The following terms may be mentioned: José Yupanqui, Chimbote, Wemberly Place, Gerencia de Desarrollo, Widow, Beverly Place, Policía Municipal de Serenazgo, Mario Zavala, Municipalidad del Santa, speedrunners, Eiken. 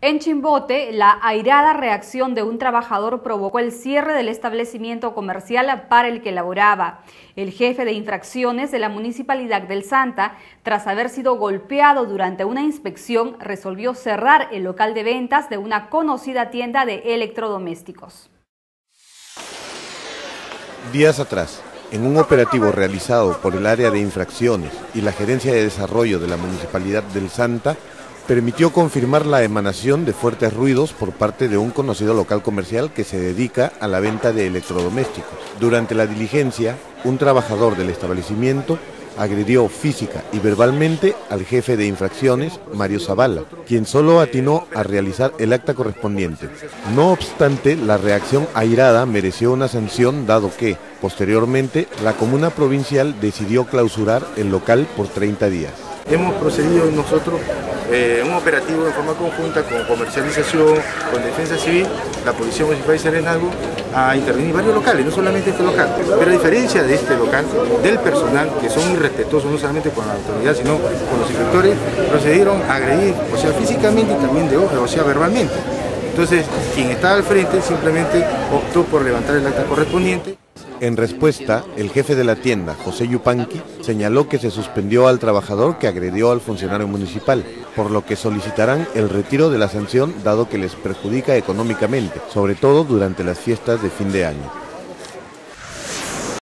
En Chimbote, la airada reacción de un trabajador provocó el cierre del establecimiento comercial para el que laboraba. El jefe de infracciones de la Municipalidad del Santa, tras haber sido golpeado durante una inspección, resolvió cerrar el local de ventas de una conocida tienda de electrodomésticos. Días atrás, en un operativo realizado por el área de infracciones y la Gerencia de Desarrollo de la Municipalidad del Santa, permitió confirmar la emanación de fuertes ruidos por parte de un conocido local comercial que se dedica a la venta de electrodomésticos. Durante la diligencia, un trabajador del establecimiento agredió física y verbalmente al jefe de infracciones, Mario Zavala, quien solo atinó a realizar el acta correspondiente. No obstante, la reacción airada mereció una sanción, dado que, posteriormente, la comuna provincial decidió clausurar el local por 30 días. Hemos procedido nosotros un operativo de forma conjunta con comercialización, con defensa civil, la Policía Municipal de Serenazgo, a intervenir varios locales, no solamente este local. Pero a diferencia de este local, del personal, que son muy respetuosos no solamente con la autoridad, sino con los inspectores, procedieron a agredir, o sea, físicamente y también de ojo, o sea, verbalmente. Entonces, quien estaba al frente simplemente optó por levantar el acta correspondiente. En respuesta, el jefe de la tienda, José Yupanqui, señaló que se suspendió al trabajador que agredió al funcionario municipal, por lo que solicitarán el retiro de la sanción, dado que les perjudica económicamente, sobre todo durante las fiestas de fin de año.